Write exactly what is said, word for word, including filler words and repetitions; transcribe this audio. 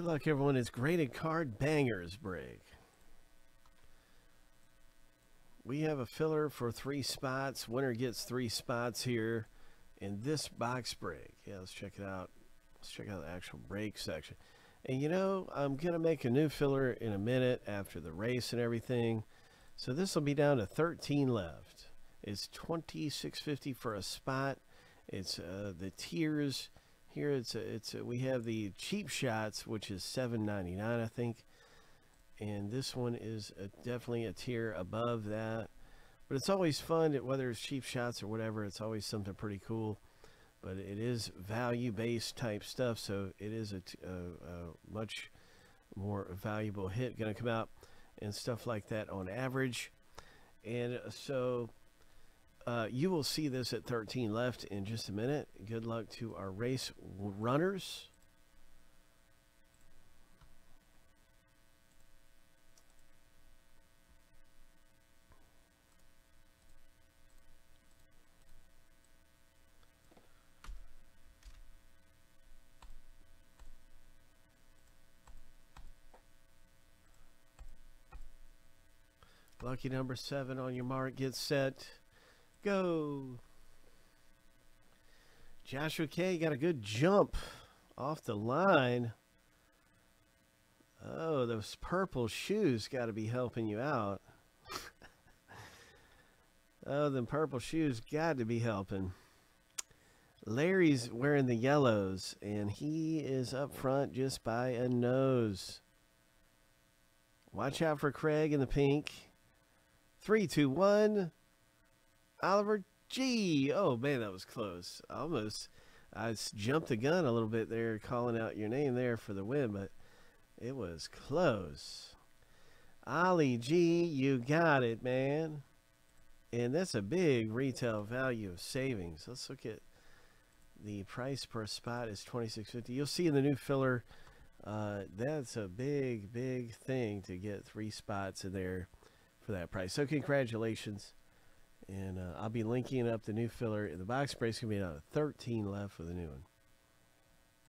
Good luck, everyone. It's Graded Card Bangers break. We have a filler for three spots. Winner gets three spots here in this box break. Yeah, let's check it out. Let's check out the actual break section. And you know, I'm going to make a new filler in a minute after the race and everything. So this will be down to thirteen left. It's twenty-six fifty for a spot. It's uh, the tiers. Here it's a, it's a, we have the cheap shots, which is seven ninety-nine, I think, and this one is a, definitely a tier above that. But it's always fun, whether it's cheap shots or whatever. It's always something pretty cool, but it is value-based type stuff, so it is a, a, a much more valuable hit going to come out and stuff like that on average. And so. Uh, you will see this at thirteen left in just a minute. Good luck to our race runners. Lucky number seven on your mark. Get set. Go. Joshua K got a good jump off the line. Oh, those purple shoes got to be helping you out. Oh, them purple shoes got to be helping. Larry's wearing the yellows, and he is up front just by a nose. Watch out for Craig in the pink. Three, two, one. Oliver G. Oh man, that was close. Almost, I jumped the gun a little bit there, calling out your name there for the win, but it was close. Ollie G, you got it, man. And that's a big retail value of savings. Let's look at the price per spot is twenty-six fifty. You'll see in the new filler, uh, that's a big, big thing to get three spots in there for that price. So congratulations. And uh, I'll be linking up the new filler in the box break. It's going to be down to thirteen left for the new one.